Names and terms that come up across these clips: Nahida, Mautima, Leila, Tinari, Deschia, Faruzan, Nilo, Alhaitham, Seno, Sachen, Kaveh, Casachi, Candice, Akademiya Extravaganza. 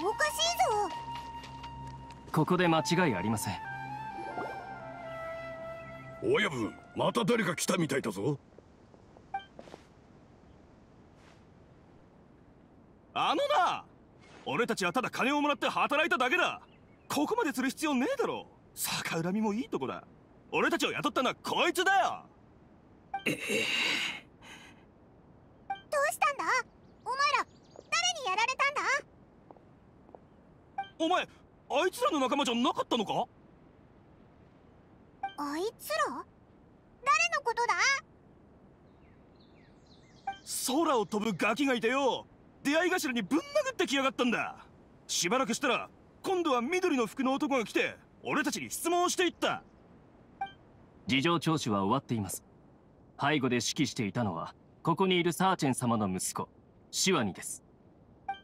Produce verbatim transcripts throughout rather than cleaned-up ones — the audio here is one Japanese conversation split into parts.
おかしいぞ。ここで間違いありません。親分、また誰か来たみたいだぞ。あのな、俺たちはただ金をもらって働いただけだ。ここまでする必要ねえだろ。逆恨みもいいとこだ。俺たちを雇ったのはこいつだよ。ええ、どうしたんだお前ら、誰にやられたんだ。お前、あいつらの仲間じゃなかったのか。あいつら、誰のことだ。空を飛ぶガキがいてよ、出会い頭にぶん殴ってきやがったんだ。しばらくしたら今度は緑の服の男が来て俺たちに質問をしていった。事情聴取は終わっています。背後で指揮していたのはここにいるサーチェン様の息子シワニです。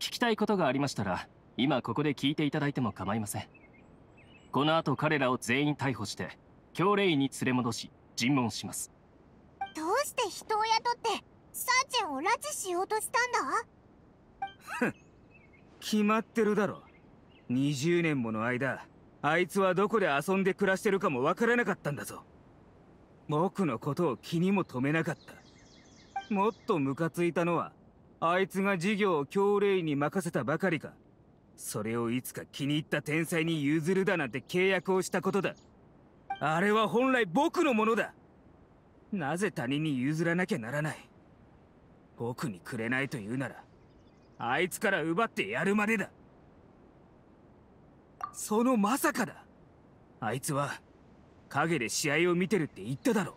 聞きたいことがありましたら今ここで聞いていただいても構いません。この後彼らを全員逮捕して教令院に連れ戻し尋問します。どうして人を雇ってサーチェンを拉致しようとしたんだ。決まってるだろ。にじゅうねんもの間あいつはどこで遊んで暮らしてるかも分からなかったんだぞ。僕のことを気にも留めなかった。もっとムカついたのはあいつが事業を教令員に任せたばかりか、それをいつか気に入った天才に譲るだなんて契約をしたことだ。あれは本来僕のものだ。なぜ他人に譲らなきゃならない。僕にくれないというならあいつから奪ってやるまでだ。そのまさかだ。あいつは影で試合を見てるって言っただろ。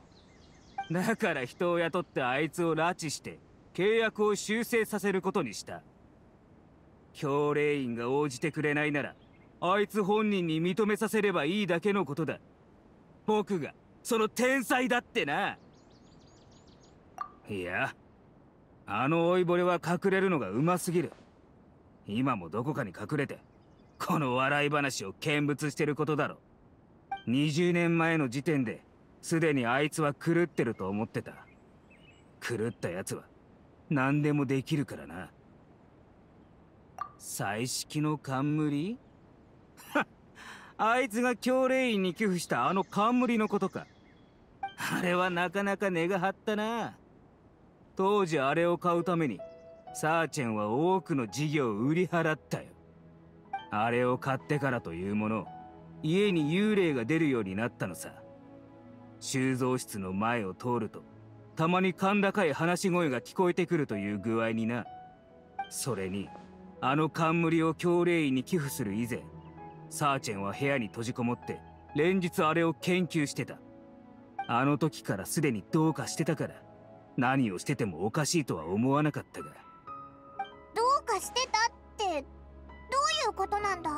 だから人を雇ってあいつを拉致して契約を修正させることにした。教令員が応じてくれないならあいつ本人に認めさせればいいだけのことだ。僕がその天才だってな。いや、あの老いぼれは隠れるのがうますぎる。今もどこかに隠れてこの笑い話を見物してることだろ。にじゅうねんまえの時点ですでにあいつは狂ってると思ってた。狂ったやつは何でもできるからな。彩色の冠あいつが教令院に寄付したあの冠のことか。あれはなかなか根が張ったな。当時あれを買うためにサーチェンは多くの事業を売り払ったよ。あれを買ってからというもの家に幽霊が出るようになったのさ。収蔵室の前を通るとたまに甲高い話し声が聞こえてくるという具合にな。それにあの冠を教令院に寄付する以前サーチェンは部屋に閉じこもって連日あれを研究してた。あの時からすでにどうかしてたから何をしててもおかしいとは思わなかったが。どうかしてたってどういうことなんだ。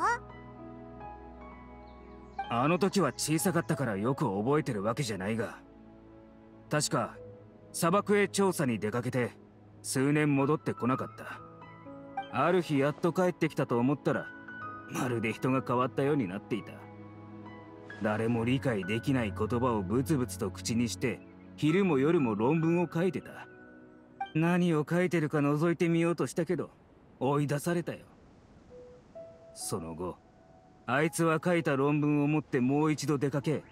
あの時は小さかったからよく覚えてるわけじゃないが、確か砂漠へ調査に出かけて数年戻ってこなかった。ある日やっと帰ってきたと思ったらまるで人が変わったようになっていた。誰も理解できない言葉をブツブツと口にして昼も夜も論文を書いてた。何を書いてるか覗いてみようとしたけど追い出されたよ。その後あいつは書いた論文を持ってもう一度出かけ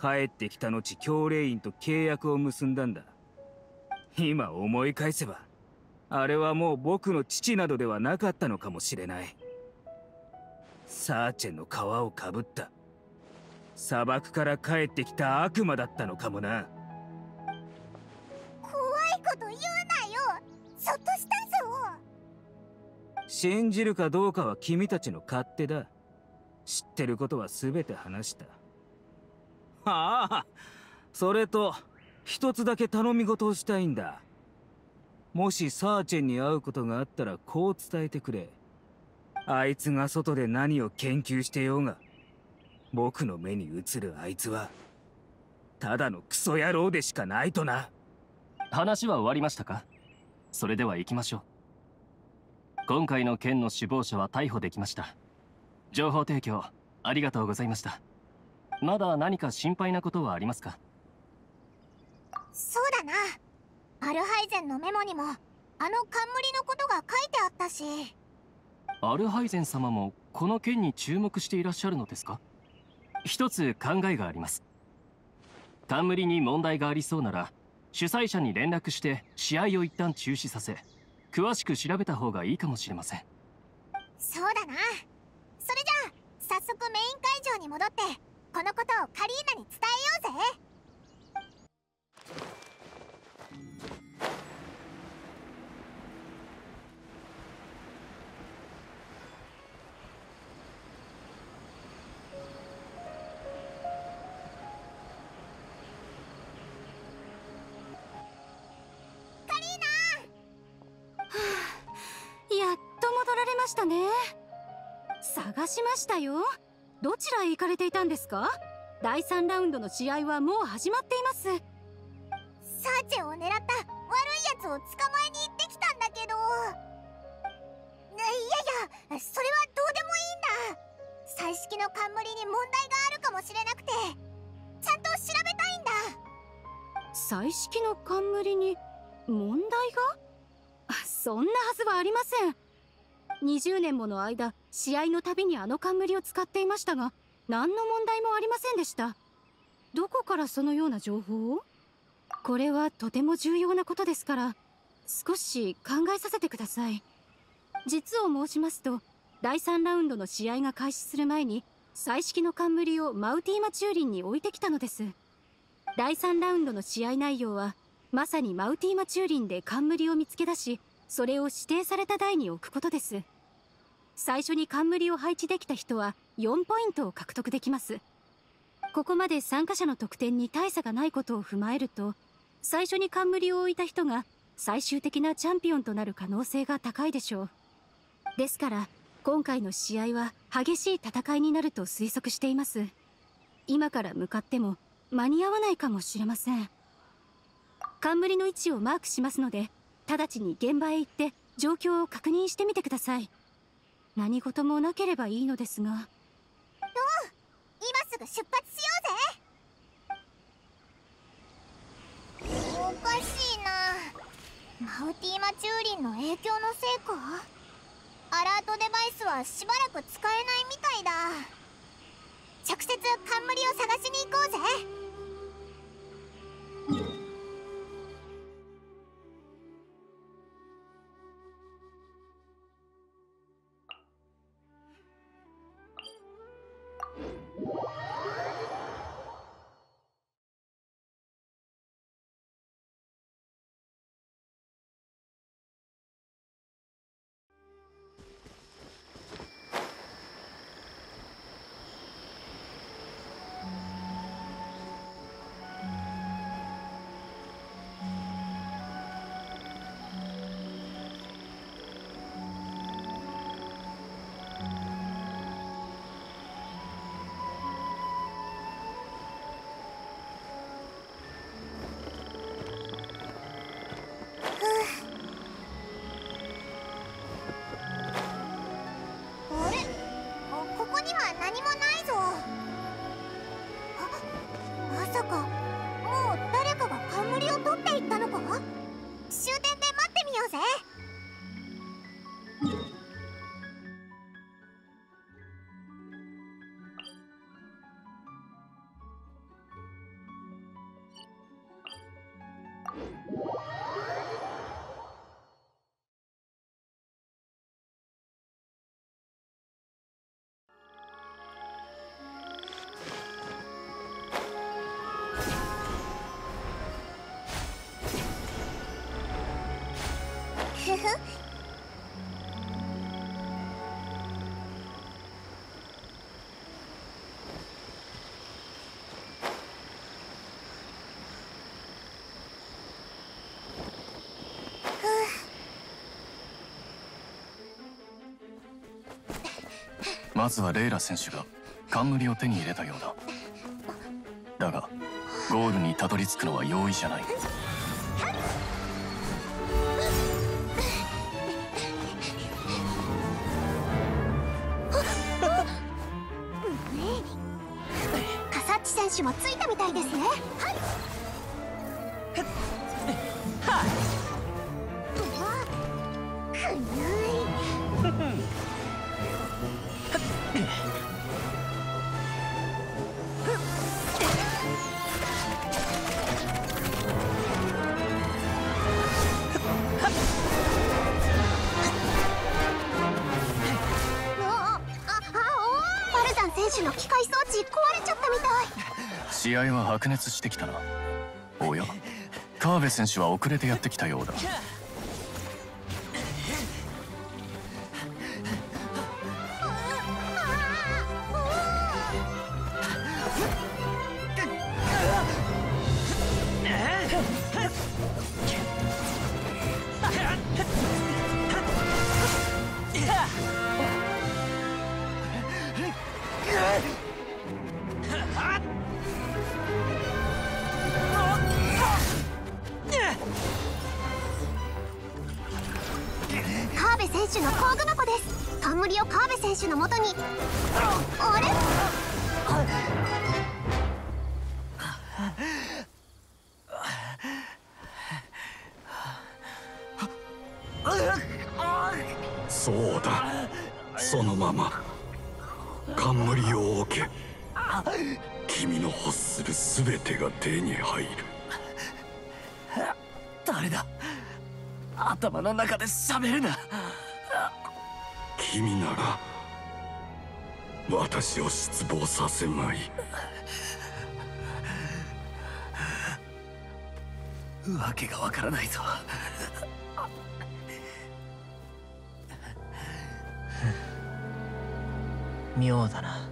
帰ってきた後教令員と契約を結んだんだ。今思い返せばあれはもう僕の父などではなかったのかもしれない。サーチェンの皮をかぶった砂漠から帰ってきた悪魔だったのかもな。怖いこと言うなよ、そっとしたぞ。信じるかどうかは君たちの勝手だ。知ってることは全て話した。ああ、それと一つだけ頼み事をしたいんだ。もしサーチェンに会うことがあったらこう伝えてくれ。あいつが外で何を研究してようが僕の目に映るあいつはただのクソ野郎でしかないとな。話は終わりましたか。それでは行きましょう。今回の件の首謀者は逮捕できました。情報提供ありがとうございました。まだ何か心配なことはありますか。そうだな、アルハイゼンのメモにもあの冠のことが書いてあったし。アルハイゼン様もこの件に注目していらっしゃるのですか？一つ考えがあります。冠に問題がありそうなら主催者に連絡して試合を一旦中止させ、詳しく調べた方がいいかもしれません。そうだな。それじゃあ早速メイン会場に戻ってこのことをカリーナに伝えようぜ。探しましたよ。どちらへ行かれていたんですか？だいさんラウンドの試合はもう始まっています。サーチェを狙った悪いやつを捕まえに行ってきたんだけど。いやいや、それはどうでもいいんだ。彩色の冠に問題があるかもしれなくて、ちゃんと調べたいんだ。彩色の冠に問題が？そんなはずはありません。にじゅうねんもの間、試合のたびにあの冠を使っていましたが、何の問題もありませんでした。どこからそのような情報を？これはとても重要なことですから、少し考えさせてください。実を申しますと、だいさんラウンドの試合が開始する前に、彩色の冠をマウティーマ駐輪に置いてきたのです。だいさんラウンドの試合内容は、まさにマウティーマ駐輪で冠を見つけ出し、それを指定された台に置くことです。最初に冠を配置できた人はよんポイントを獲得できます。ここまで参加者の得点に大差がないことを踏まえると、最初に冠を置いた人が最終的なチャンピオンとなる可能性が高いでしょう。ですから、今回の試合は激しい戦いになると推測しています。今から向かっても間に合わないかもしれません。冠の位置をマークしますので、直ちに現場へ行って状況を確認してみてください。何事もなければいいのですが。おう、今すぐ出発しようぜ。おかしいな。マウティーマチューリンの影響のせいか。アラートデバイスはしばらく使えないみたいだ。直接冠を探しに行こうぜ。まずはレイラ選手が冠を手に入れたようだ。だがゴールにたどり着くのは容易じゃない。もついたみたいですね。はい。手の機械装置壊れちゃったみたい。試合は白熱してきたな。おや、川辺選手は遅れてやってきたようだ。頭の中で喋るな。君なら私を失望させまい。わけがわからないぞ。妙だな。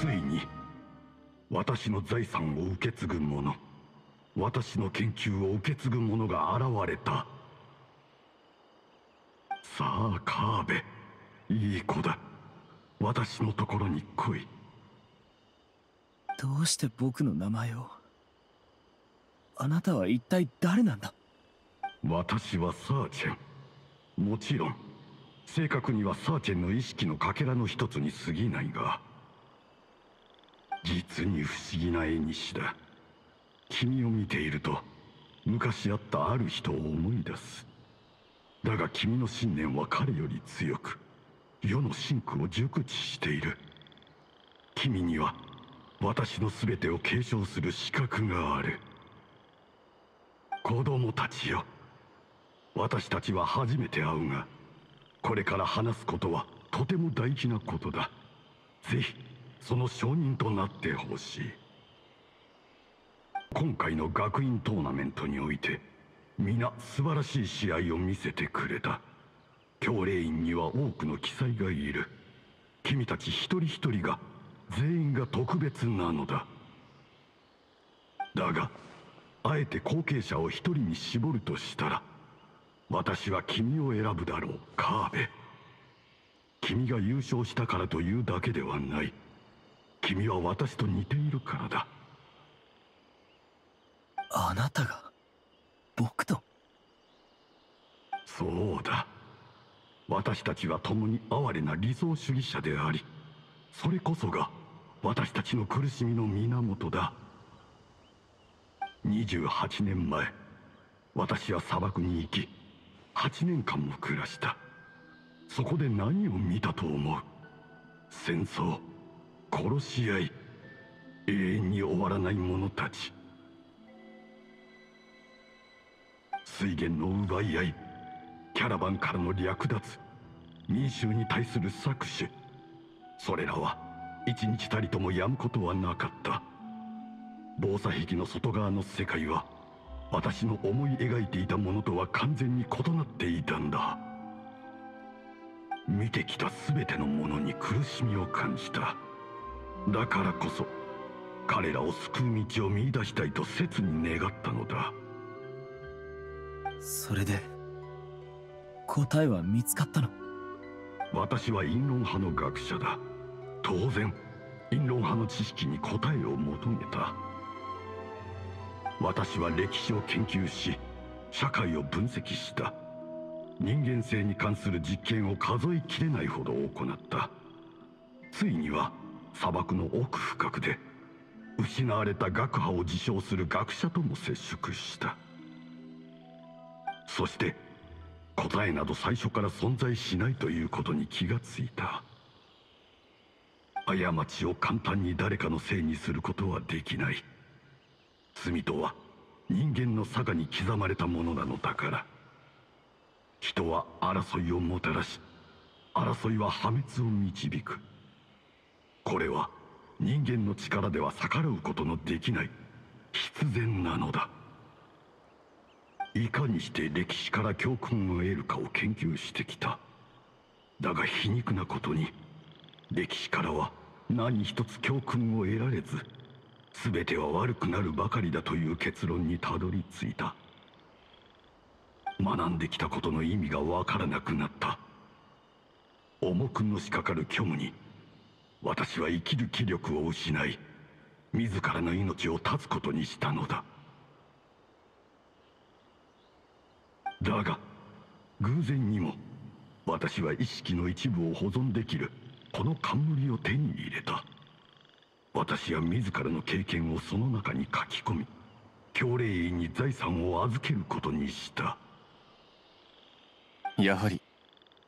ついに私の財産を受け継ぐ者、私の研究を受け継ぐ者が現れた。さあカーベ、いい子だ。私のところに来い。どうして僕の名前を？あなたは一体誰なんだ？私はサーチェン。もちろん正確にはサーチェンの意識のかけらの一つに過ぎないが、実に不思議な縁だ。君を見ていると昔あったある人を思い出す。だが君の信念は彼より強く、世の真空を熟知している。君には私の全てを継承する資格がある。子供たちよ、私たちは初めて会うが、これから話すことはとても大事なことだ。ぜひその証人となってほしい。今回の学院トーナメントにおいて皆素晴らしい試合を見せてくれた。教令員には多くの記載がいる。君たち一人一人が、全員が特別なのだ。だがあえて後継者を一人に絞るとしたら、私は君を選ぶだろうカーベ。君が優勝したからというだけではない。君は私と似ているからだ。あなたが僕と？そうだ。私たちは共に哀れな理想主義者であり、それこそが私たちの苦しみの源だ。にじゅうはちねんまえ、私は砂漠に行きはちねんかんも暮らした。そこで何を見たと思う？戦争、殺し合い、永遠に終わらない者たち、水源の奪い合い、キャラバンからの略奪、民衆に対する搾取、それらは一日たりともやむことはなかった。防砂壁の外側の世界は私の思い描いていたものとは完全に異なっていたんだ。見てきた全てのものに苦しみを感じた。だからこそ彼らを救う道を見出したいと切に願ったのだ。それで答えは見つかったの？私は陰論派の学者だ。当然陰論派の知識に答えを求めた。私は歴史を研究し、社会を分析した。人間性に関する実験を数えきれないほど行った。ついには砂漠の奥深くで失われた学派を自称する学者とも接触した。そして答えなど最初から存在しないということに気がついた。過ちを簡単に誰かのせいにすることはできない。罪とは人間の性に刻まれたものなのだから。人は争いをもたらし、争いは破滅を導く。これは人間の力では逆らうことのできない必然なのだ。いかにして歴史から教訓を得るかを研究してきた。だが皮肉なことに歴史からは何一つ教訓を得られず、全ては悪くなるばかりだという結論にたどり着いた。学んできたことの意味がわからなくなった。重くのしかかる虚無に私は生きる気力を失い、自らの命を絶つことにしたのだ。だが偶然にも私は意識の一部を保存できるこの冠を手に入れた。私は自らの経験をその中に書き込み、教令院に財産を預けることにした。やはり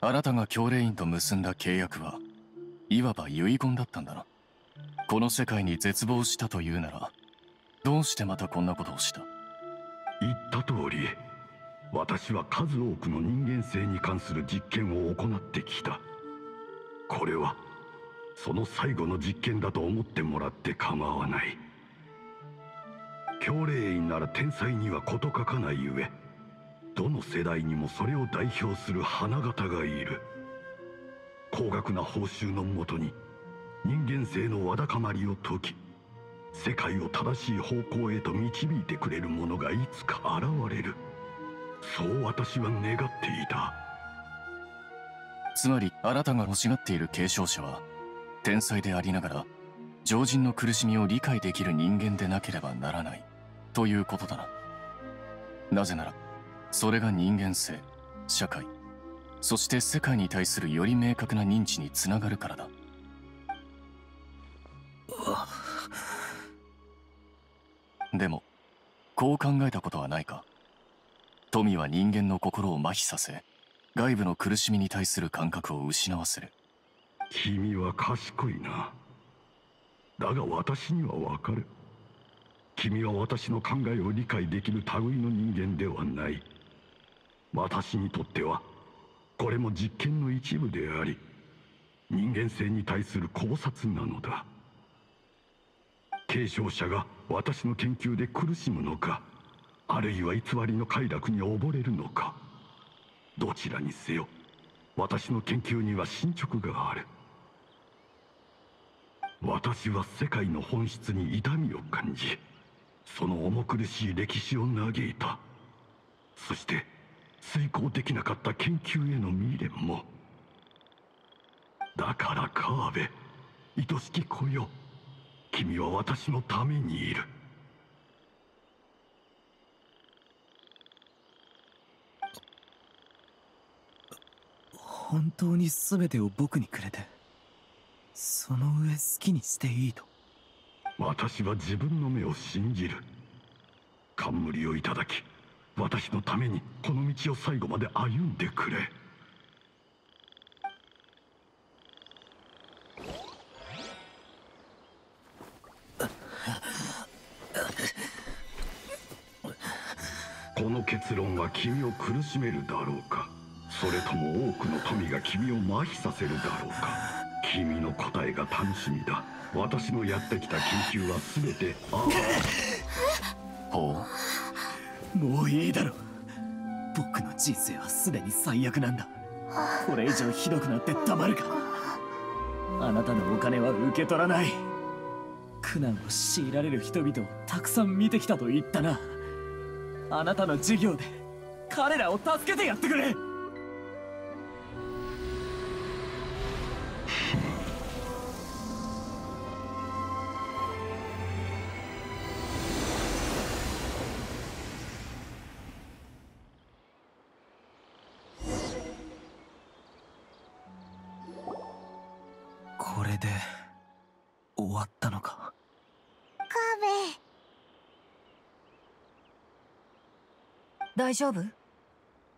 あなたが教令院と結んだ契約はいわば遺言だったんだな。この世界に絶望したというなら、どうしてまたこんなことをした？言った通り、私は数多くの人間性に関する実験を行ってきた。これはその最後の実験だと思ってもらって構わない。教令院なら天才には事欠かないゆえ、どの世代にもそれを代表する花形がいる。高額な報酬のもとに人間性のわだかまりを解き、世界を正しい方向へと導いてくれるものがいつか現れる、そう私は願っていた。つまりあなたが欲しがっている継承者は、天才でありながら常人の苦しみを理解できる人間でなければならないということだな。なぜならそれが人間性、社会、そして世界に対するより明確な認知につながるからだ。でもこう考えたことはないか。富は人間の心を麻痺させ、外部の苦しみに対する感覚を失わせる。君は賢いな。だが私にはわかる。君は私の考えを理解できる類の人間ではない。私にとってはこれも実験の一部であり、人間性に対する考察なのだ。継承者が私の研究で苦しむのか、あるいは偽りの快楽に溺れるのか、どちらにせよ私の研究には進捗がある。私は世界の本質に痛みを感じ、その重苦しい歴史を嘆いた。そして遂行できなかった研究への未練も。だからカーベ、愛しき子よ、君は私のためにいる。本当に全てを僕にくれて、その上好きにしていいと。私は自分の目を信じる。冠をいただき、私のためにこの道を最後まで歩んでくれ。この結論は君を苦しめるだろうか、それとも多くの富が君を麻痺させるだろうか。君の答えが楽しみだ。私のやってきた研究は全てああ。ほう、もういいだろう。僕の人生はすでに最悪なんだ。これ以上ひどくなってたまるか。あなたのお金は受け取らない。苦難を強いられる人々をたくさん見てきたと言ったな。あなたの授業で彼らを助けてやってくれ。これで終わったのか。カ大丈夫？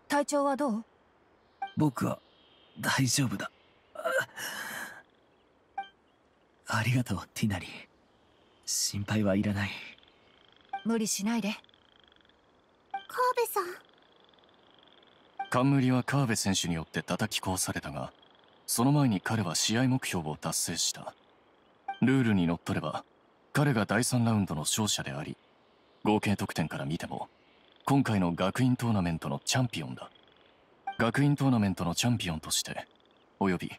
体調はどう？僕は大丈夫だ。 あ, ありがとうティナリー。心配はいらない。無理しないで。カーベさん。冠はカーベ選手によって叩き壊されたが、その前に彼は試合目標を達成した。ルールにのっとれば彼がだいさんラウンドの勝者であり、合計得点から見ても今回の学院トーナメントのチャンピオンだ。学院トーナメントのチャンピオンとしておよび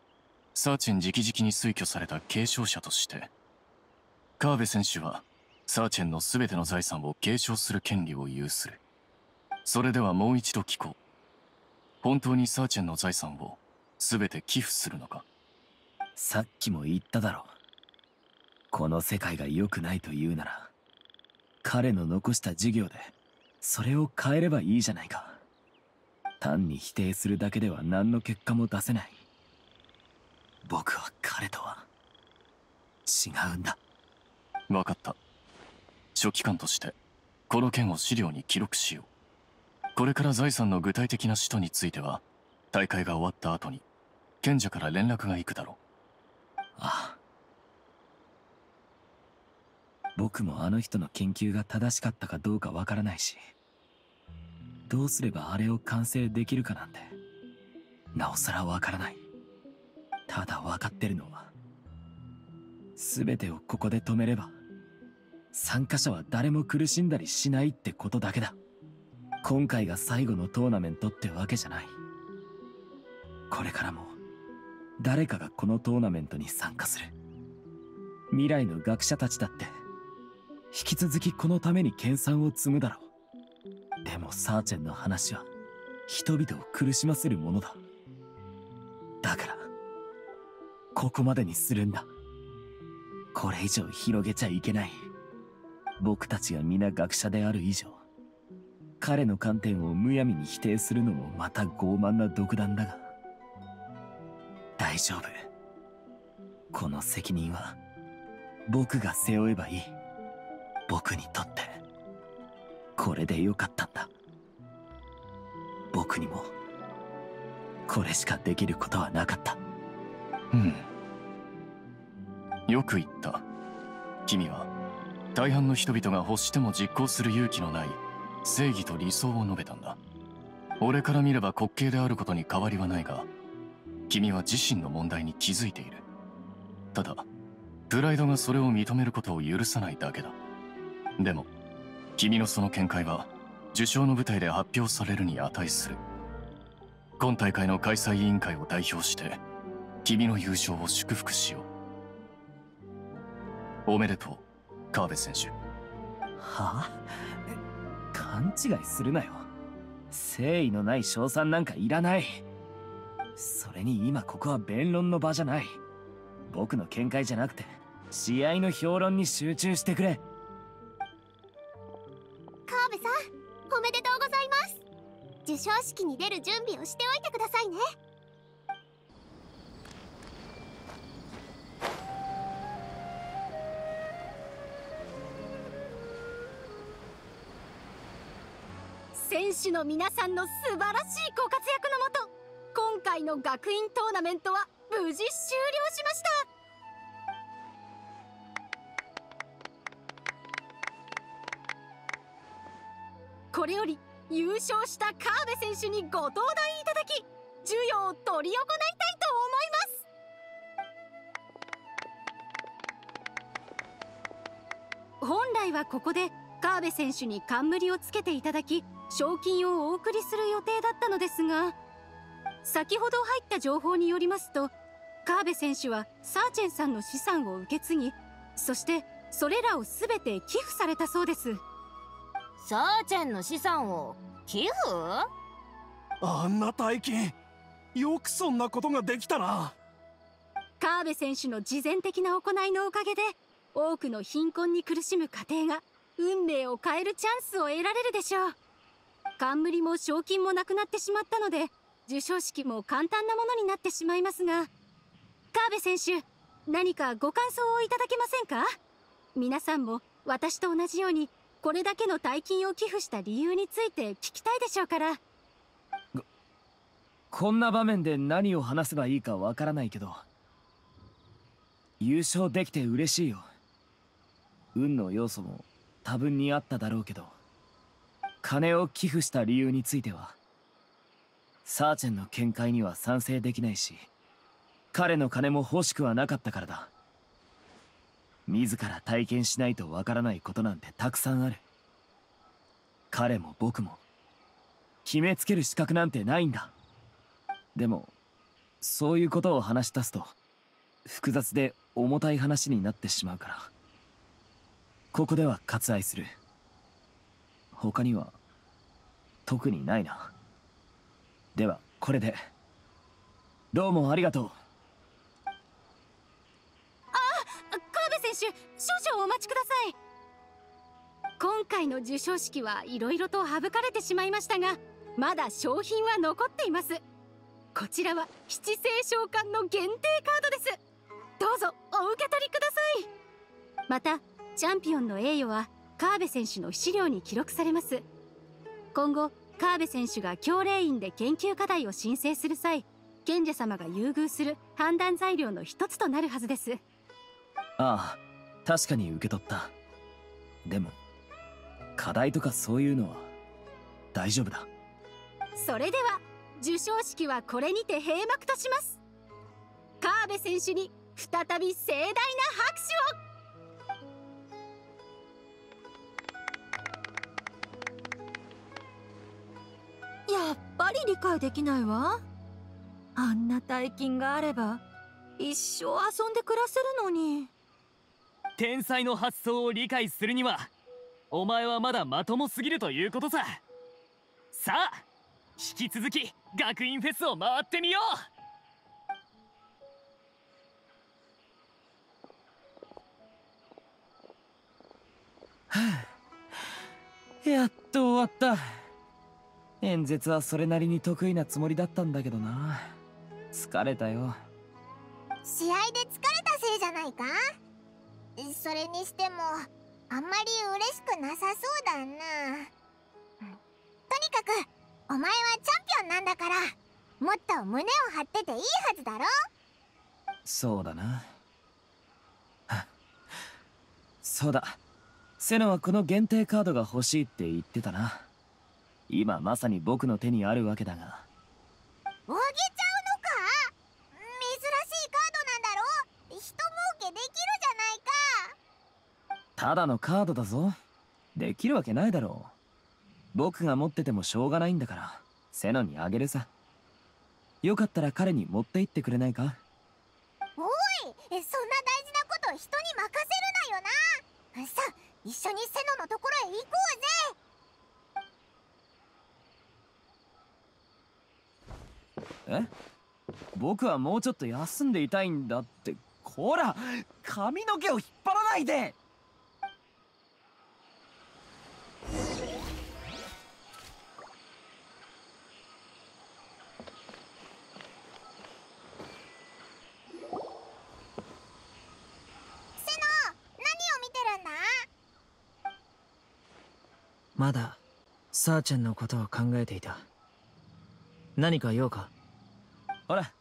サーチェン直々に推挙された継承者としてカーベ選手はサーチェンの全ての財産を継承する権利を有する。それではもう一度聞こう。本当にサーチェンの財産を全て寄付するのか？さっきも言っただろう。この世界が良くないというなら、彼の残した事業でそれを変えればいいじゃないか。単に否定するだけでは何の結果も出せない。僕は彼とは違うんだ。分かった。書記官としてこの件を資料に記録しよう。これから財産の具体的な使途については大会が終わった後に賢者から連絡が行くだろう。ああ、僕もあの人の研究が正しかったかどうかわからないし、どうすればあれを完成できるかなんてなおさらわからない。ただ分かってるのは、全てをここで止めれば参加者は誰も苦しんだりしないってことだけだ。今回が最後のトーナメントってわけじゃない。これからも誰かがこのトーナメントに参加する。未来の学者たちだって引き続きこのために研鑽を積むだろう。でもサーチェンの話は人々を苦しませるものだ。だからここまでにするんだ。これ以上広げちゃいけない。僕たちが皆学者である以上、彼の観点をむやみに否定するのもまた傲慢な独断だが、大丈夫。この責任は僕が背負えばいい。僕にとってこれでよかったんだ。僕にもこれしかできることはなかった。うん。よく言った。君は大半の人々が欲しても実行する勇気のない正義と理想を述べたんだ。俺から見れば滑稽であることに変わりはないが、君は自身の問題に気づいている。ただ、プライドがそれを認めることを許さないだけだ。でも、君のその見解は受賞の舞台で発表されるに値する。今大会の開催委員会を代表して、君の優勝を祝福しよう。おめでとう、カーベ選手。はあ？勘違いするなよ。誠意のない賞賛なんかいらない。それに今ここは弁論の場じゃない。僕の見解じゃなくて、試合の評論に集中してくれ。カーベさん、おめでとうございます。受賞式に出る準備をしておいてくださいね。選手の皆さんの素晴らしいご活躍のもと、今回の学院トーナメントは無事終了しました。これより優勝したカーベ選手にご登壇いただき、授与を執り行いたいと思います。本来はここでカーベ選手に冠をつけていただき、賞金をお送りする予定だったのですが、先ほど入った情報によりますと、カーベ選手はサーチェンさんの資産を受け継ぎ、そしてそれらを全て寄付されたそうです。サーチェンの資産を寄付？あんな大金、よくそんなことができたな。カーベ選手の慈善的な行いのおかげで、多くの貧困に苦しむ家庭が運命を変えるチャンスを得られるでしょう。冠も賞金もなくなってしまったので、授賞式も簡単なものになってしまいますが、カーベ選手、何かご感想をいただけませんか？皆さんも私と同じようにこれだけの大金を寄付した理由について聞きたいでしょうから。こ、こんな場面で何を話せばいいかわからないけど、優勝できて嬉しいよ。運の要素も多分にあっただろうけど、金を寄付した理由についてはサーチェンの見解には賛成できないし、彼の金も欲しくはなかったからだ。自ら体験しないとわからないことなんてたくさんある。彼も僕も決めつける資格なんてないんだ。でもそういうことを話し出すと複雑で重たい話になってしまうから、ここでは割愛する。他には特にないな。ではこれで。どうもありがとう。少々お待ちください。今回の授賞式はいろいろと省かれてしまいましたが、まだ賞品は残っています。こちらは七星召喚の限定カードです。どうぞお受け取りください。またチャンピオンの栄誉はカーベ選手の資料に記録されます。今後カーベ選手が教令員で研究課題を申請する際、賢者様が優遇する判断材料の一つとなるはずです。ああ、確かに受け取った。でも課題とかそういうのは大丈夫だ。それでは授賞式はこれにて閉幕とします。カーベ選手に再び盛大な拍手を。やっぱり理解できないわ。あんな大金があれば一生遊んで暮らせるのに。天才の発想を理解するにはお前はまだまともすぎるということさ。さあ引き続き学院フェスを回ってみよう。はあ、やっと終わった。演説はそれなりに得意なつもりだったんだけどな。疲れたよ。試合で疲れたせいじゃないか。それにしてもあんまり嬉しくなさそうだな。とにかくお前はチャンピオンなんだから、もっと胸を張ってていいはずだろ。そうだな。そうだ、セノはこの限定カードが欲しいって言ってたな。今まさに僕の手にあるわけだが。おぎちゃんただのカードだぞ。できるわけないだろう。僕が持っててもしょうがないんだから、セノにあげるさ。よかったら彼に持って行ってくれないか。おい、そんな大事なこと人に任せるなよな。さあ一緒にセノのところへ行こうぜ。え？僕はもうちょっと休んでいたいんだって。こら、髪の毛を引っ張らないで。まだサーチェンのことを考えていた。何か用か？ほら、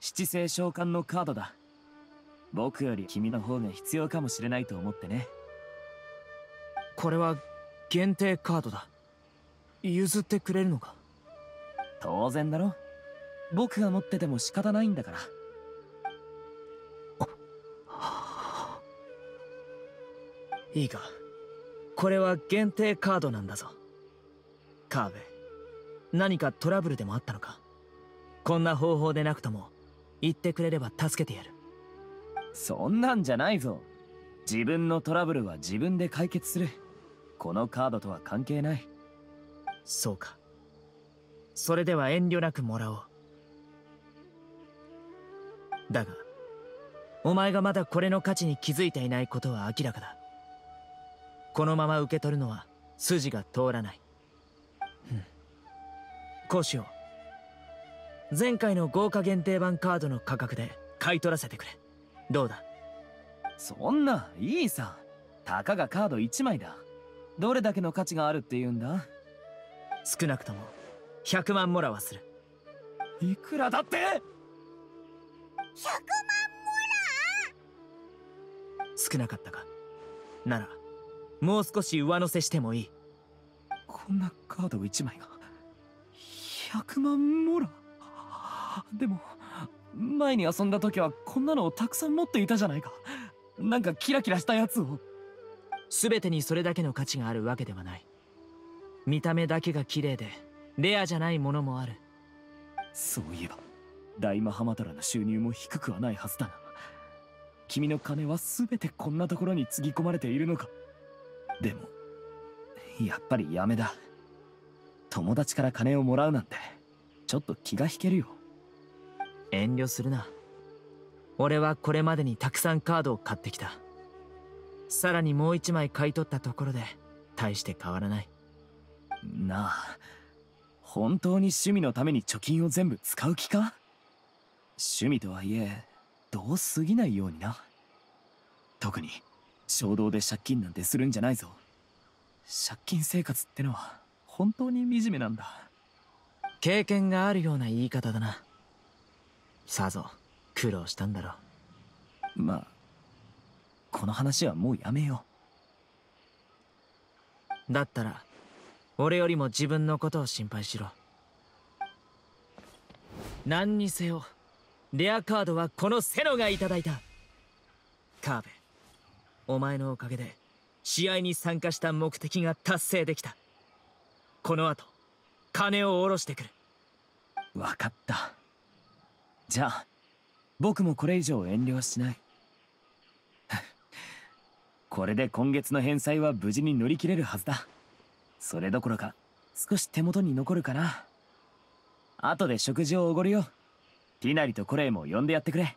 七星召喚のカードだ。僕より君の方が必要かもしれないと思ってね。これは限定カードだ。譲ってくれるのか？当然だろ。僕が持ってても仕方ないんだから。あ、いいか。これは限定カードなんだぞ。カーベ、何かトラブルでもあったのか？こんな方法でなくとも言ってくれれば助けてやる。そんなんじゃないぞ。自分のトラブルは自分で解決する。このカードとは関係ない。そうか。それでは遠慮なくもらおう。だがお前がまだこれの価値に気づいていないことは明らかだ。このまま受け取るのは筋が通らない。うん、こうしよう。前回の豪華限定版カードの価格で買い取らせてくれ。どうだ？そんな、いいさ。たかがカードいちまいだ。どれだけの価値があるっていうんだ？少なくともひゃくまんモラはする。いくらだって？ひゃくまんモラ！少なかったか。ならもう少し上乗せしてもいい。こんなカードいちまいがひゃくまんモラ。でも前に遊んだ時はこんなのをたくさん持っていたじゃないか。なんかキラキラしたやつを。全てにそれだけの価値があるわけではない。見た目だけが綺麗でレアじゃないものもある。そういえば大マハマトラの収入も低くはないはずだな。君の金は全てこんなところにつぎ込まれているのか。でもやっぱりやめだ。友達から金をもらうなんてちょっと気が引けるよ。遠慮するな。俺はこれまでにたくさんカードを買ってきた。さらにもう一枚買い取ったところで大して変わらない。なあ、本当に趣味のために貯金を全部使う気か？趣味とはいえ度を過ぎないようにな。特に衝動で借金なんてするんじゃないぞ。借金生活ってのは本当に惨めなんだ。経験があるような言い方だな。さぞ苦労したんだろう。まあこの話はもうやめよう。だったら俺よりも自分のことを心配しろ。何にせよレアカードはこのセノがいただいた。カーベ、お前のおかげで試合に参加した目的が達成できた。この後金を下ろしてくる。分かった。じゃあ僕もこれ以上遠慮しない。これで今月の返済は無事に乗り切れるはずだ。それどころか少し手元に残るかな。後で食事をおごるよ。ティナリとコレイも呼んでやってくれ。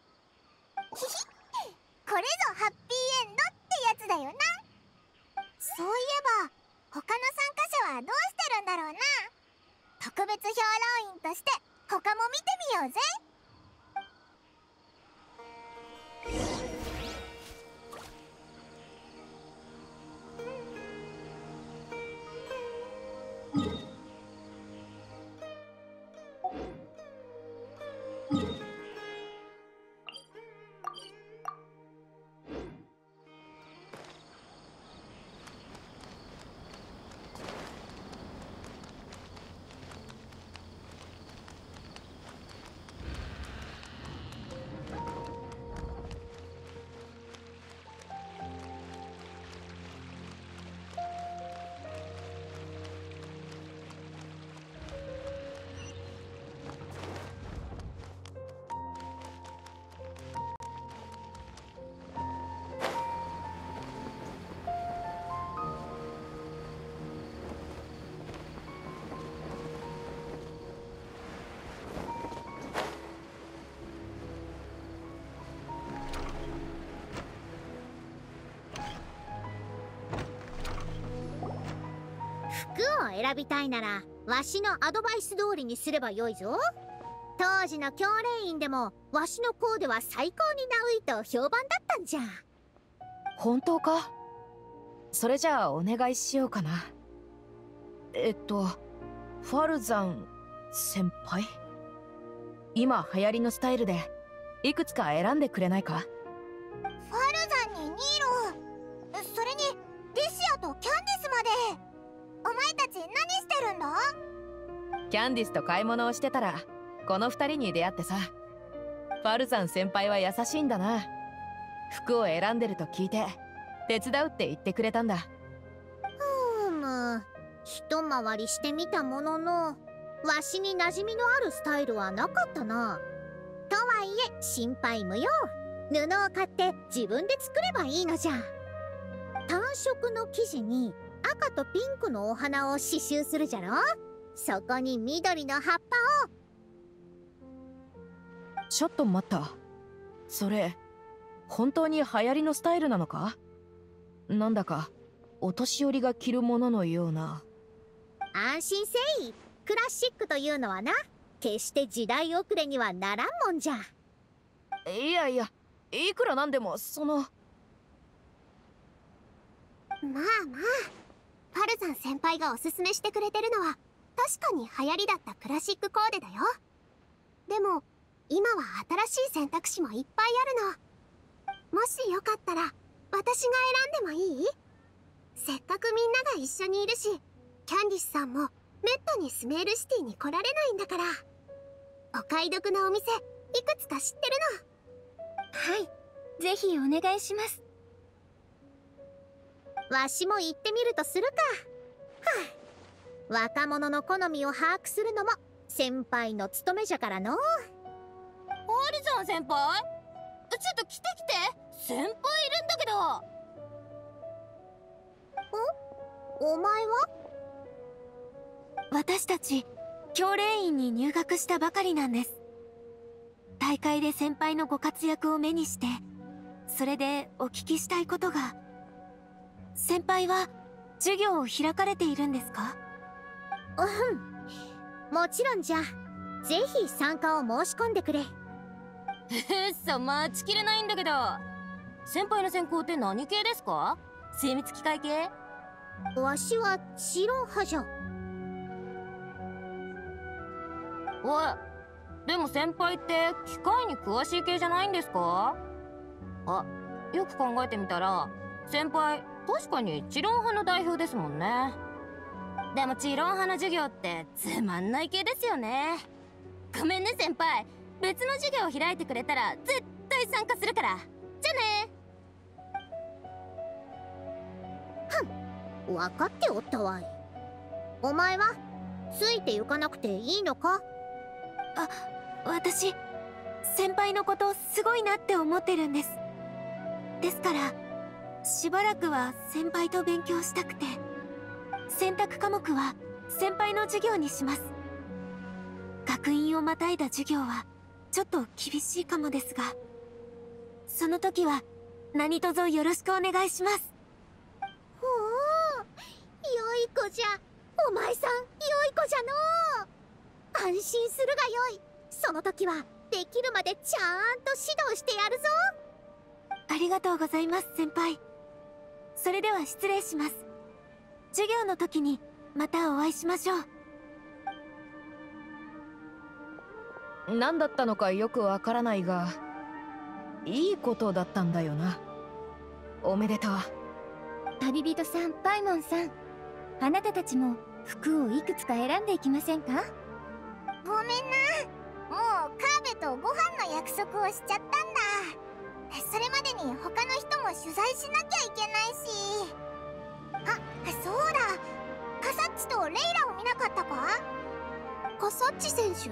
これぞハッピーエンドってやつだよな。そういえば他の参加者はどうしてるんだろうな。特別評論員として他も見てみようぜ。選びたいならわしのアドバイス通りにすればよいぞ。当時の教練員でもわしのコーデは最高にナウいと評判だったんじゃ。本当か？それじゃあお願いしようかな。えっとファルザン先輩、今流行りのスタイルでいくつか選んでくれないか。ファルザンにニーロ、それにデシアとキャンディスまで。お前たち何してるんだ？キャンディスと買い物をしてたらこのふたりに出会ってさ。ファルザン先輩は優しいんだな。服を選んでると聞いて手伝うって言ってくれたんだ。うーむ、一回りしてみたもののわしに馴染みのあるスタイルはなかったな。とはいえ心配無用。布を買って自分で作ればいいのじゃ。単色の生地に赤とピンクのお花を刺繍するじゃろ。そこに緑の葉っぱを。ちょっと待った、それ本当に流行りのスタイルなのか？なんだかお年寄りが着るもののような。安心せい、クラシックというのはな決して時代遅れにはならんもんじゃ。いやいや、いくらなんでもそのまあまあパルザン先輩がおすすめしてくれてるのは確かに流行りだったクラシックコーデだよ。でも今は新しい選択肢もいっぱいあるの。もしよかったら私が選んでもいい？せっかくみんなが一緒にいるし、キャンディスさんもめったにスメールシティに来られないんだから。お買い得なお店いくつか知ってるの。はい、ぜひお願いします。わしも行ってみるとするか。はあ、若者の好みを把握するのも先輩の務めじゃからの。パルザン先輩、ちょっと来て来て、先輩いるんだけど。ん？お前は？私たち教練院に入学したばかりなんです。大会で先輩のご活躍を目にして、それでお聞きしたいことが。先輩は授業を開かれているんですか？うん、もちろんじゃ。ぜひ参加を申し込んでくれ。うっそ、待ちきれないんだけど。先輩の専攻って何系ですか？精密機械系？わしは知論派じゃ。おい、でも先輩って機械に詳しい系じゃないんですか？あ、よく考えてみたら先輩確かに知論派の代表ですもんね。でも知論派の授業ってつまんない系ですよね。ごめんね先輩、別の授業を開いてくれたら絶対参加するから。じゃね。ふん、分かっておったわい。お前はついてゆかなくていいのか？あ、私先輩のことすごいなって思ってるんです。ですからしばらくは先輩と勉強したくて、選択科目は先輩の授業にします。学院をまたいだ授業はちょっと厳しいかもですが、その時は何卒よろしくお願いします。ほう、良い子じゃ。お前さん良い子じゃのう。安心するがよい。その時はできるまでちゃんと指導してやるぞ。ありがとうございます先輩。それでは失礼します。授業の時にまたお会いしましょう。何だったのかよくわからないが、いいことだったんだよな。おめでとう。旅人さん、パイモンさん、あなたたちも服をいくつか選んでいきませんか？ごめんな、もうカーベとご飯の約束をしちゃったんだ。それまでに他の人も取材しなきゃいけないし。あ、そうだ、カサッチとレイラを見なかったか？カサッチ選手？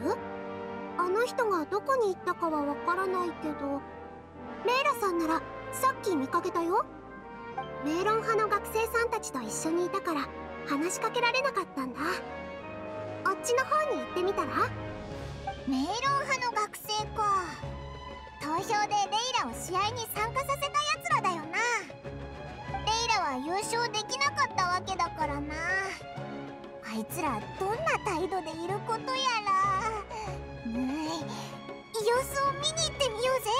あの人がどこに行ったかはわからないけど、レイラさんならさっき見かけたよ。メイロン派の学生さんたちと一緒にいたから話しかけられなかったんだ。あっちの方に行ってみたら？メイロン派の学生か。投票でレイラを試合に参加させたやつらだよな。レイラは優勝できなかったわけだからな。あいつらどんな態度でいることやら、うん、様子を見に行ってみようぜ。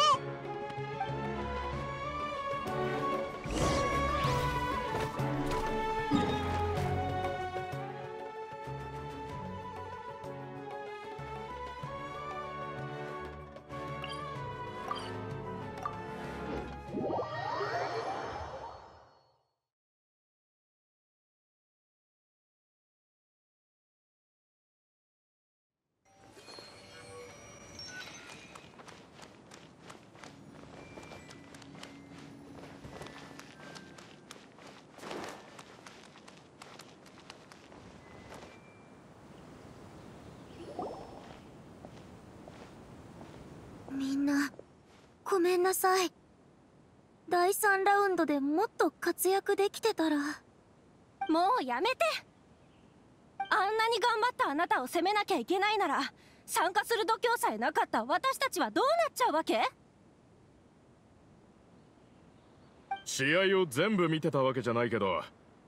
みんなごめんなさい。だいさんラウンドでもっと活躍できてたら。もうやめて。あんなに頑張ったあなたを責めなきゃいけないなら、参加する度胸さえなかった私たちはどうなっちゃうわけ？試合を全部見てたわけじゃないけど、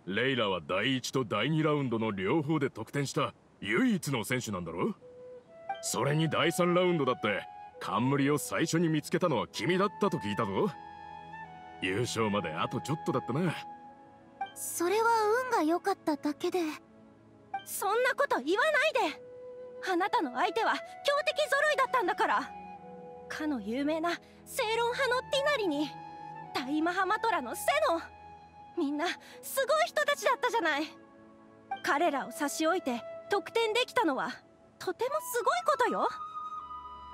レイラはだいいちとだいにラウンドの両方で得点した唯一の選手なんだろ？それにだいさんラウンドだって冠を最初に見つけたのは君だったと聞いたぞ。優勝まであとちょっとだったな。それは運が良かっただけで。そんなこと言わないで。あなたの相手は強敵揃いだったんだから。かの有名な正論派のティナリに大マハマトラのセノ、みんなすごい人たちだったじゃない。彼らを差し置いて得点できたのはとてもすごいことよ。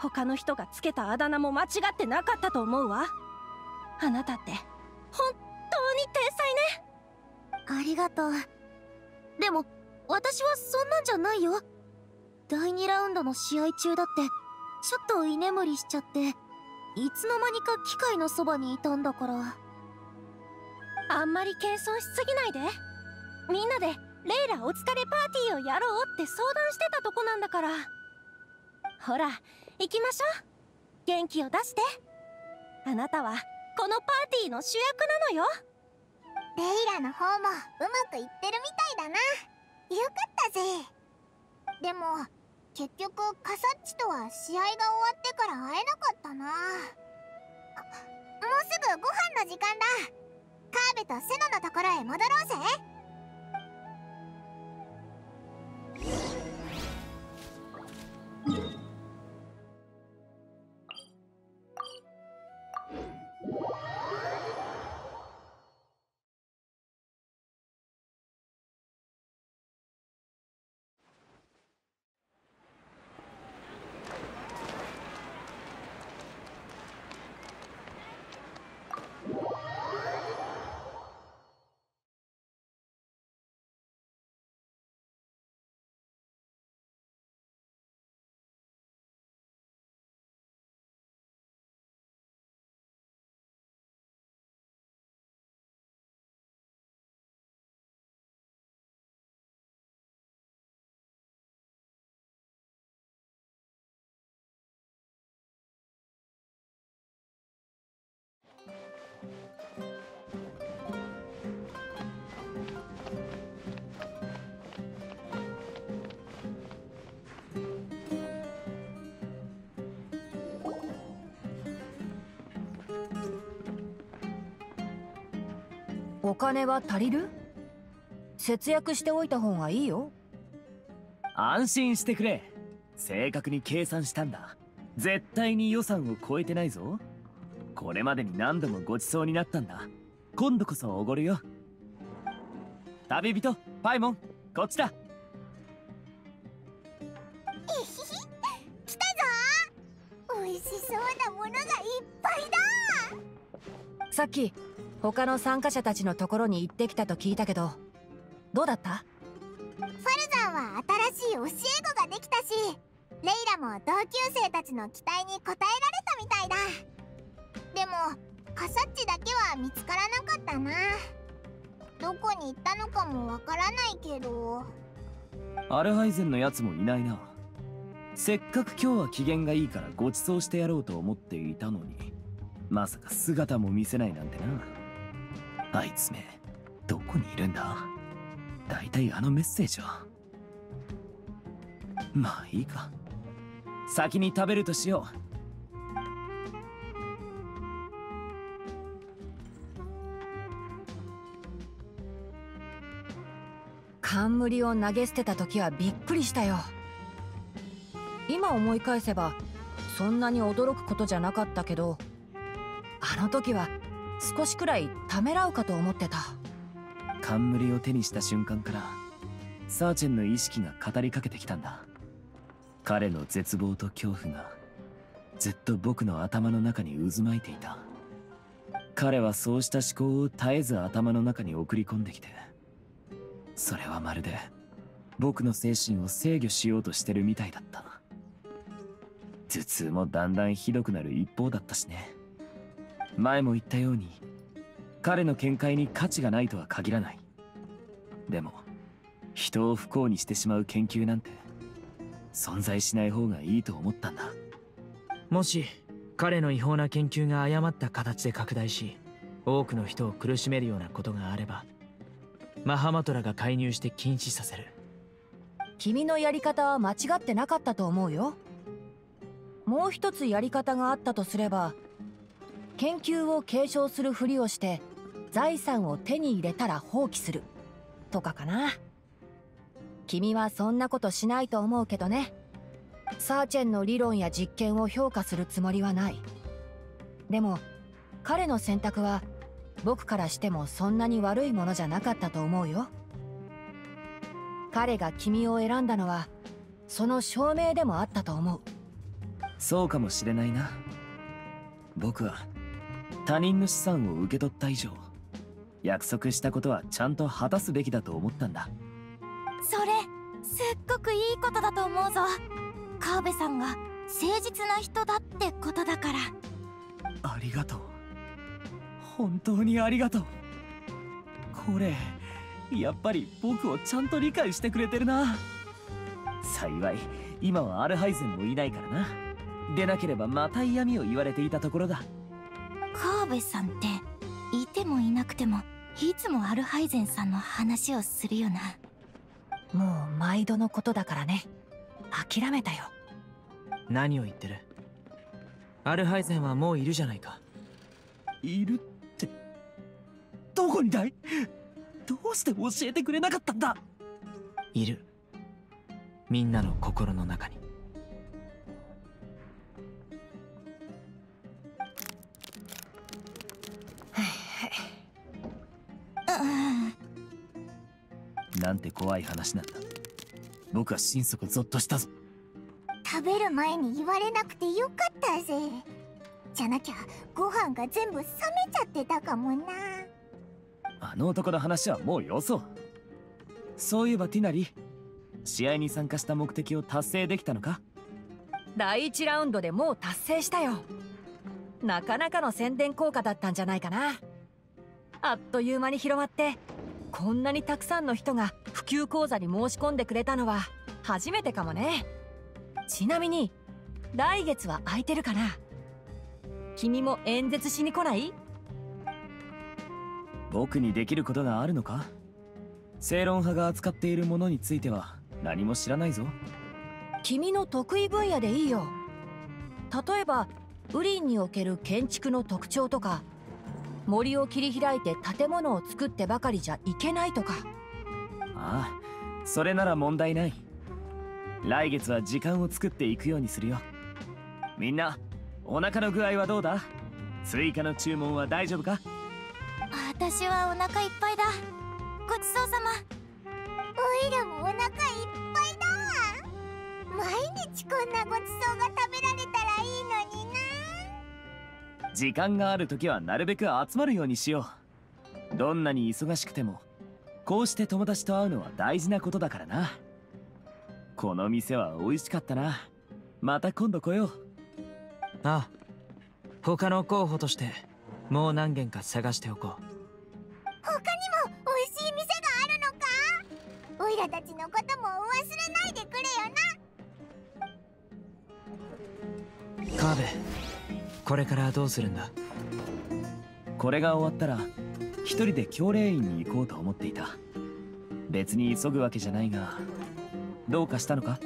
他の人がつけたあだ名も間違ってなかったと思うわ。あなたって本当に天才ね。ありがとう。でも私はそんなんじゃないよ。だいにラウンドの試合中だってちょっと居眠りしちゃっていつの間にか機械のそばにいたんだから。あんまり謙遜しすぎないで。みんなでレイラお疲れパーティーをやろうって相談してたとこなんだから。ほら行きましょう。元気を出して。あなたはこのパーティーの主役なのよ。レイラの方もうまくいってるみたいだな。よかったぜ。でも結局カサッチとは試合が終わってから会えなかったな。もうすぐご飯の時間だ。カーベとセノのところへ戻ろうぜ。お金は足りる？節約しておいた方がいいよ。安心してくれ。正確に計算したんだ。絶対に予算を超えてないぞ。これまでに何度もごちそうになったんだ。今度こそおごるよ。旅人パイモン、こっちだ。えひひ、来たぞ。美味しそうなものがいっぱいだ。さっき他の参加者たちのところに行ってきたと聞いたけど、どうだった？ファルザンは新しい教え子ができたし、レイラも同級生たちの期待に応えられたみたいだ。でもカサッチだけは見つからなかったな。どこに行ったのかもわからないけど。アルハイゼンのやつもいないな。せっかく今日は機嫌がいいからごちそうしてやろうと思っていたのに、まさか姿も見せないなんてな。あいつめ、どこにいるんだ。だいたいあのメッセージは。まあいいか、先に食べるとしよう。冠を投げ捨てた時はびっくりしたよ。今思い返せばそんなに驚くことじゃなかったけど、あの時は少しくらいためらうかと思ってた。冠を手にした瞬間からサーチェンの意識が語りかけてきたんだ。彼の絶望と恐怖がずっと僕の頭の中に渦巻いていた。彼はそうした思考を絶えず頭の中に送り込んできて、それはまるで僕の精神を制御しようとしてるみたいだった。頭痛もだんだんひどくなる一方だったしね。前も言ったように彼の見解に価値がないとは限らない。でも人を不幸にしてしまう研究なんて存在しない方がいいと思ったんだ。もし彼の違法な研究が誤った形で拡大し多くの人を苦しめるようなことがあれば、マハマトラが介入して禁止させる。君のやり方は間違ってなかったと思うよ。もう一つやり方があったとすれば、研究を継承するふりをして財産を手に入れたら放棄するとかかな。君はそんなことしないと思うけどね。サーチェンの理論や実験を評価するつもりはない。でも彼の選択は僕からしてもそんなに悪いものじゃなかったと思うよ。彼が君を選んだのはその証明でもあったと思う。そうかもしれないな。僕は他人の資産を受け取った以上、約束したことはちゃんと果たすべきだと思ったんだ。それすっごくいいことだと思うぞ。川辺さんが誠実な人だってことだから。ありがとう、本当にありがとう。これやっぱり僕をちゃんと理解してくれてるな。幸い今はアルハイゼンもいないからな。でなければまた嫌味を言われていたところだ。川辺さんっていてもいなくてもいつもアルハイゼンさんの話をするよな。もう毎度のことだからね。諦めたよ。何を言ってる。アルハイゼンはもういるじゃないか。いるってどこにだい。どうして教えてくれなかったんだ。いる、みんなの心の中に。なんて怖い話なんだ。僕は心底ゾッとしたぞ。食べる前に言われなくてよかったぜ。じゃなきゃご飯が全部冷めちゃってたかもな。あの男の話はもうよそう。そういえばティナリ、試合に参加した目的を達成できたのか。だいいちラウンドでもう達成したよ。なかなかの宣伝効果だったんじゃないかな。あっという間に広まってこんなにたくさんの人が普及講座に申し込んでくれたのは初めてかもね。ちなみに来月は空いてるかな。君も演説しに来ない？僕にできることがあるのか。正論派が扱っているものについては何も知らないぞ。君の得意分野でいいよ。例えばウリンにおける建築の特徴とか、森を切り開いて建物を作ってばかりじゃいけないとか。ああ、それなら問題ない。来月は時間を作っていくようにするよ。みんなお腹の具合はどうだ。追加の注文は大丈夫か。私はお腹いっぱいだ。ごちそうさま。おいらもお腹いっぱいだ。毎日こんなごちそうが食べられたらいいのにな。時間があるときはなるべく集まるようにしよう。どんなに忙しくてもこうして友達と会うのは大事なことだからな。この店は美味しかったな。また今度来よう。ああ、他の候補としてもう何軒か探しておこう。他にも美味しい店があるのか。オイラたちのこともお忘れないでくれよな。カーベ、これからどうするんだ。これが終わったら一人で教令院に行こうと思っていた。別に急ぐわけじゃないが、どうかしたのか。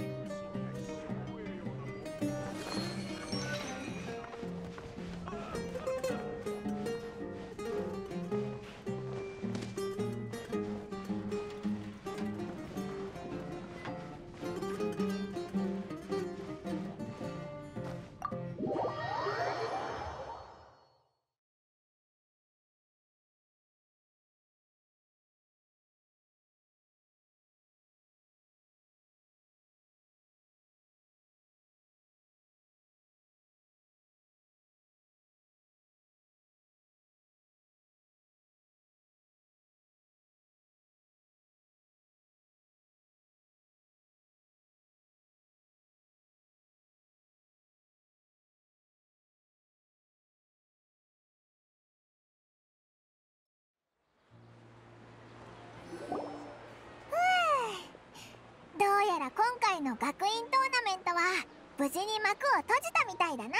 今回の学院トーナメントは無事に幕を閉じたみたいだな。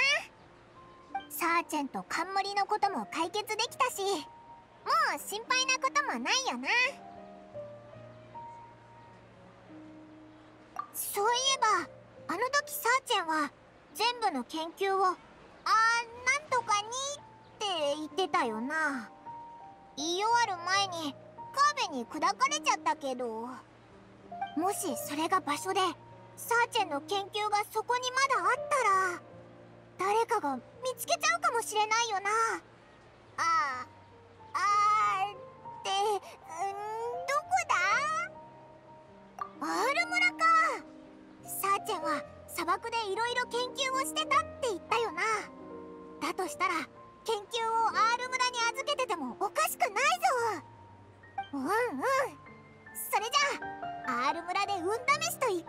サーチェンと冠のことも解決できたし、もう心配なこともないよな。そういえばあの時サーチェンは全部の研究を「あーなんとかに」って言ってたよな。言い終わる前にカーベに砕かれちゃったけど、もしそれが場所でサーチェンの研究がそこにまだあったら、誰かが見つけちゃうかもしれないよな。あああーって、うん、どこだ？アール村か。サーチェンは砂漠でいろいろ研究をしてたって言ったよな。だとしたら研究をアール村に預けててもおかしくないぞ。うんうん、それじゃあアール村で運試しと行こうぜ。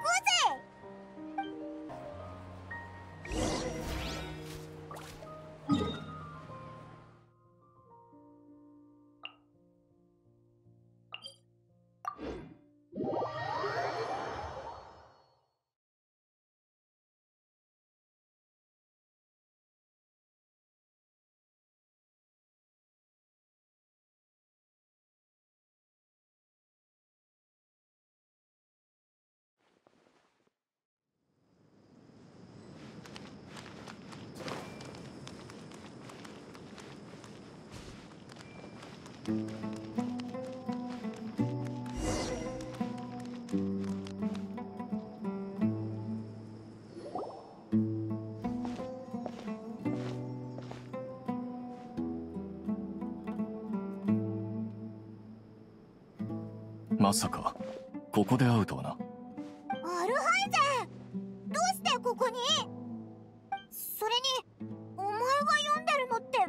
まさかここで会うとはな。アルハイゼン、どうしてここに？それにお前が読んでるのって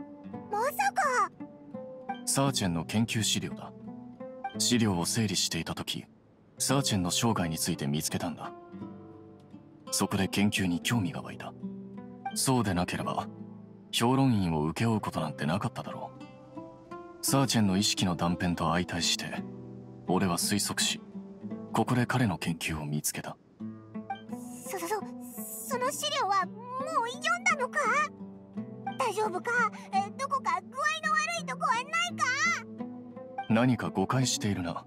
まさかサーチェンの研究資料だ。資料を整理していた時、サーチェンの生涯について見つけたんだ。そこで研究に興味が湧いた。そうでなければ評論員を請け負うことなんてなかっただろう。サーチェンの意識の断片と相対して、俺は推測し、ここで彼の研究を見つけた。そそそその資料はもう読んだのか？大丈夫か？どこか具合の悪いとこはないか？何か誤解しているな。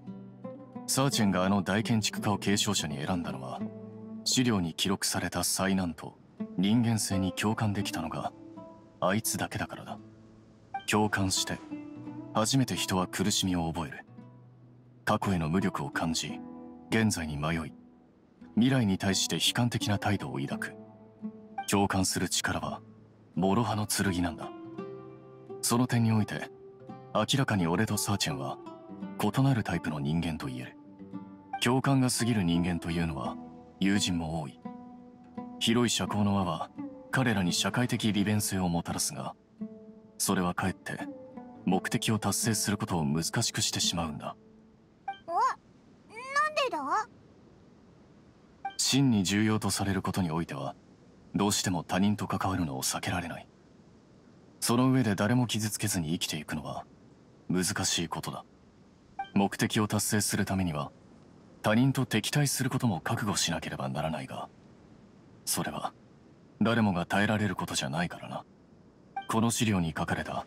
サーチェンがあの大建築家を継承者に選んだのは、資料に記録された災難と人間性に共感できたのがあいつだけだからだ。共感して初めて人は苦しみを覚える。過去への無力を感じ、現在に迷い、未来に対して悲観的な態度を抱く。共感する力は諸刃の剣なんだ。その点において明らかに俺とサーチェンは異なるタイプの人間と言える。共感が過ぎる人間というのは友人も多い。広い社交の輪は彼らに社会的利便性をもたらすが、それはかえって目的を達成することを難しくしてしまうんだ。お、なんでだ？真に重要とされることにおいてはどうしても他人と関わるのを避けられない。その上で誰も傷つけずに生きていくのは難しいことだ。目的を達成するためには他人と敵対することも覚悟しなければならないが、それは誰もが耐えられることじゃないからな。この資料に書かれた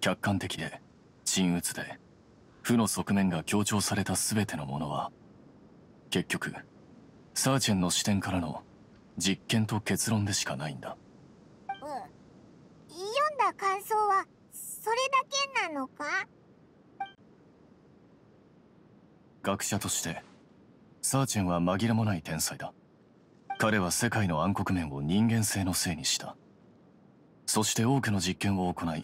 客観的で沈鬱で負の側面が強調された全てのものは、結局サーチェンの視点からの実験と結論でしかないんだ。感想はそれだけなのか？学者としてサーチェンは紛れもない天才だ。彼は世界の暗黒面を人間性のせいにした。そして多くの実験を行い、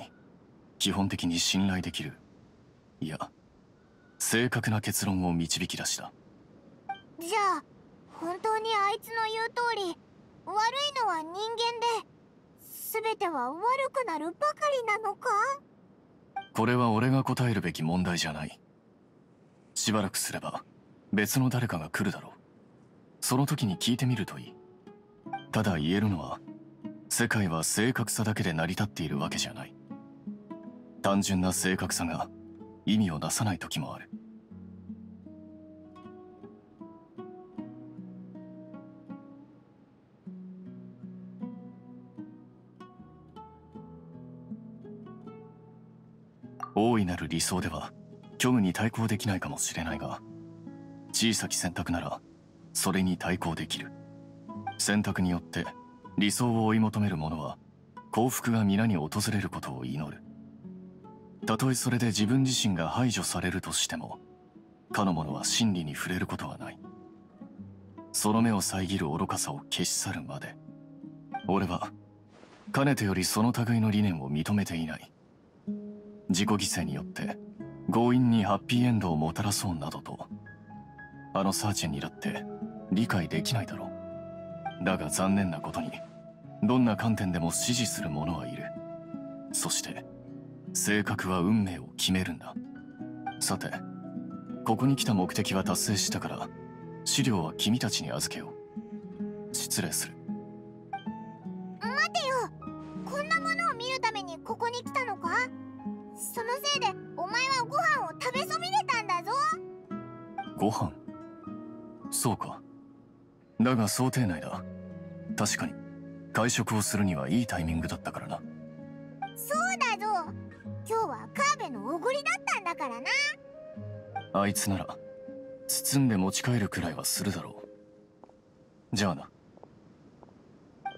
基本的に信頼できる、いや正確な結論を導き出した。じゃあ本当にあいつの言う通り、悪いのは人間で全ては悪くなるばかりなのか？これは俺が答えるべき問題じゃない。しばらくすれば別の誰かが来るだろう。その時に聞いてみるといい。ただ言えるのは、世界は正確さだけで成り立っているわけじゃない。単純な正確さが意味を出さない時もある。大いなる理想では虚無に対抗できないかもしれないが、小さき選択ならそれに対抗できる。選択によって理想を追い求める者は幸福が皆に訪れることを祈る。たとえそれで自分自身が排除されるとしても、かの者は真理に触れることはない。その目を遮る愚かさを消し去るまで、俺はかねてよりその類の理念を認めていない。自己犠牲によって強引にハッピーエンドをもたらそうなどと、あのサーチェンにだって理解できないだろう。だが残念なことに、どんな観点でも支持する者はいる。そして性格は運命を決めるんだ。さて、ここに来た目的は達成したから、資料は君たちに預けよう。失礼する。待てよ、こんなものを見るためにここに来たのか？そのせいでお前はご飯を食べそびれたんだぞ。ご飯？そうか。だが想定内だ。確かに会食をするにはいいタイミングだったからな。そうだぞ、今日はカーベのおごりだったんだからな。あいつなら包んで持ち帰るくらいはするだろう。じゃあな。あ、行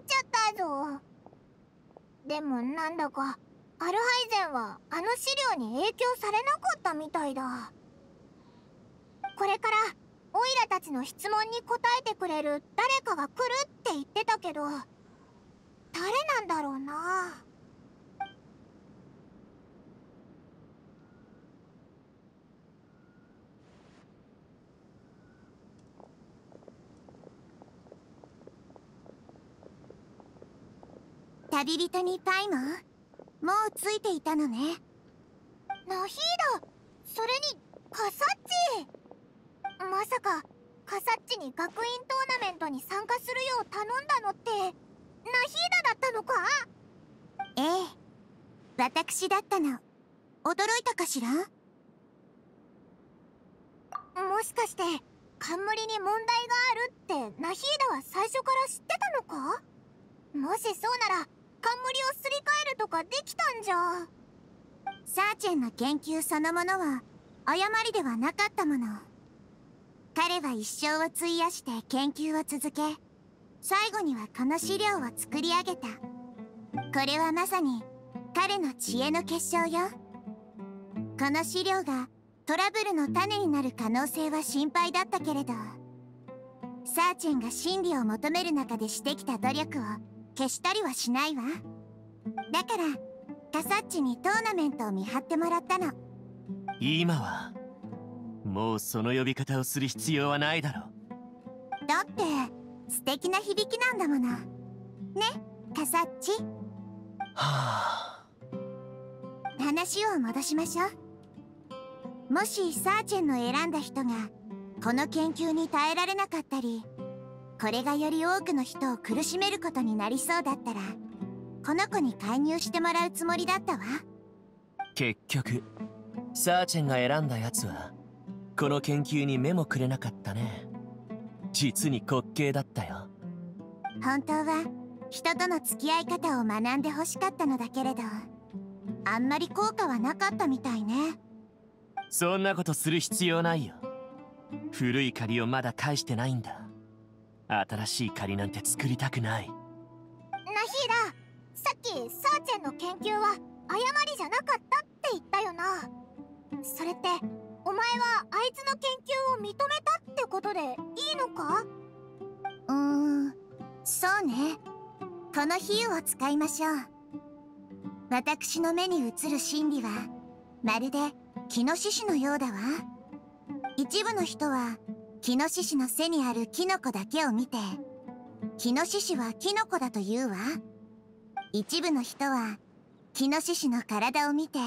っちゃったぞ。でもなんだかアルハイゼンはあの資料に影響されなかったみたいだ。これからオイラたちの質問に答えてくれる誰かが来るって言ってたけど、誰なんだろうな。旅人にパイモン、もうついていたのね。ナヒーダ、それにカサッチ、まさかカサッチに学院トーナメントに参加するよう頼んだのってナヒーダだったのか？ええ、私だったの。驚いたかしら？もしかして冠に問題があるってナヒーダは最初から知ってたのか？もしそうなら冠をすり替えるとかできたんじゃ。サーチェンの研究そのものは誤りではなかったもの。彼は一生を費やして研究を続け、最後にはこの資料を作り上げた。これはまさに彼の知恵の結晶よ。この資料がトラブルの種になる可能性は心配だったけれど、サーチェンが真理を求める中でしてきた努力を消したりはしないわ。だからカサッチにトーナメントを見張ってもらったの。今はもうその呼び方をする必要はないだろう。だって素敵な響きなんだものね、カサッチ。はあ、話を戻しましょう。もしサーチェンの選んだ人がこの研究に耐えられなかったり、これがより多くの人を苦しめることになりそうだったら、この子に介入してもらうつもりだったわ。結局サーチェンが選んだやつはこの研究に目もくれなかったね。実に滑稽だったよ。本当は人との付き合い方を学んでほしかったのだけれど、あんまり効果はなかったみたいね。そんなことする必要ないよ。古い借りをまだ返してないんだ。新しい借りなんて作りたくない。ナヒーラ、さっきサーチェンの研究は誤りじゃなかったって言ったよな。それってお前はあいつの研究を認めたってことでいいのか？うーん、そうね。この比喩を使いましょう。私の目に映る真理はまるで木の獅子のようだわ。一部の人はキノシシの背にあるキノコだけを見て、キノシシはキノコだと言うわ。一部の人はキノシシの体を見て、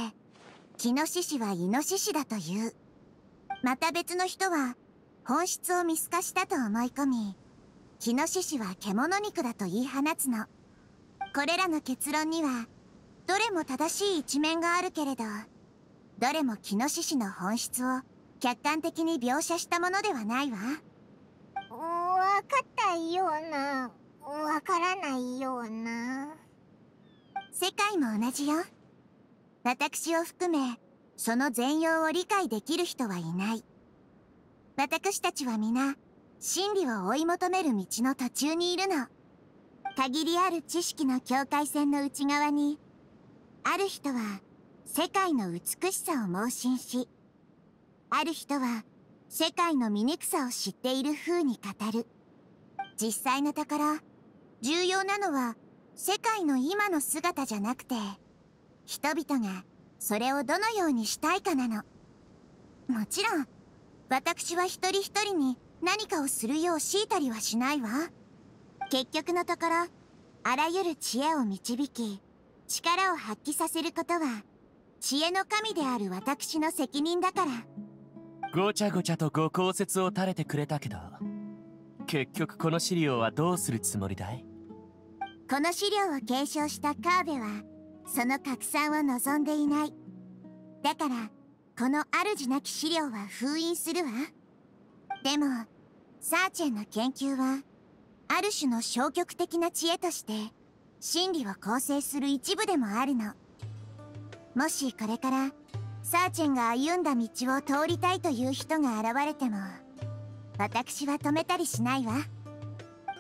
キノシシはイノシシだと言う。また別の人は本質を見透かしたと思い込み、キノシシは獣肉だと言い放つの。これらの結論にはどれも正しい一面があるけれど、どれもキノシシの本質を客観的に描写したものではないわ。分かったような、分からないような。世界も同じよ。私を含めその全容を理解できる人はいない。私たちは皆真理を追い求める道の途中にいるの。限りある知識の境界線の内側にある人は世界の美しさを盲信し、ある人は世界の醜さを知っている風に語る。実際のところ、重要なのは世界の今の姿じゃなくて、人々がそれをどのようにしたいかなの。もちろん私は一人一人に何かをするよう強いたりはしないわ。結局のところ、あらゆる知恵を導き力を発揮させることは知恵の神である私の責任だから。ごちゃごちゃとご考説を垂れてくれたけど、結局この資料はどうするつもりだい？この資料を継承したカーベはその拡散を望んでいない。だからこの主なき資料は封印するわ。でもサーチェンの研究はある種の消極的な知恵として真理を構成する一部でもあるの。もしこれからサーチェンが歩んだ道を通りたいという人が現れても、私は止めたりしないわ。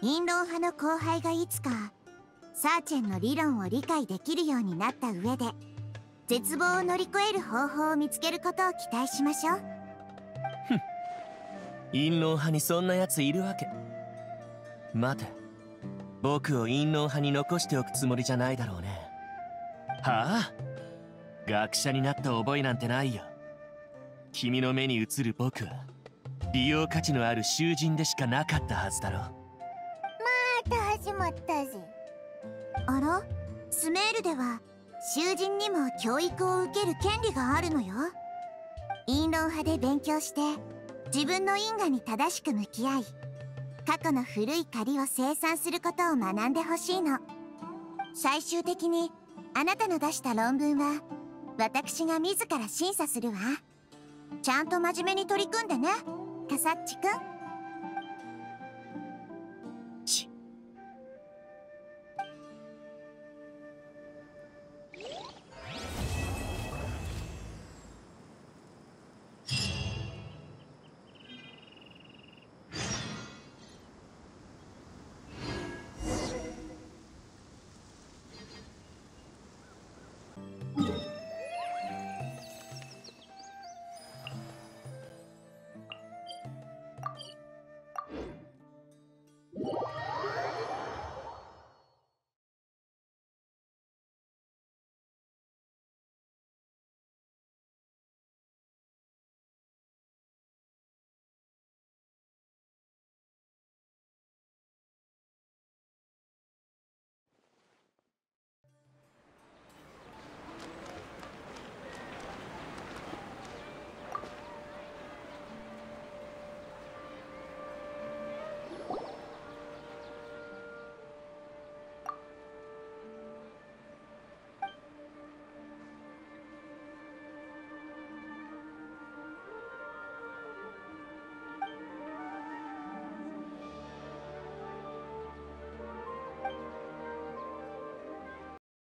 陰謀派の後輩がいつかサーチェンの理論を理解できるようになった上で、絶望を乗り越える方法を見つけることを期待しましょう。ふん、陰謀派にそんなやついるわけ。待て、僕を陰謀派に残しておくつもりじゃないだろうね。はあ、学者になった覚えなんてないよ。君の目に映る僕は利用価値のある囚人でしかなかったはずだろう。また始まったぜ。あら、スメールでは囚人にも教育を受ける権利があるのよ。陰謀派で勉強して自分の因果に正しく向き合い、過去の古い借りを清算することを学んでほしいの。最終的にあなたの出した論文は私が自ら審査するわ。ちゃんと真面目に取り組んでね、カサッチくん。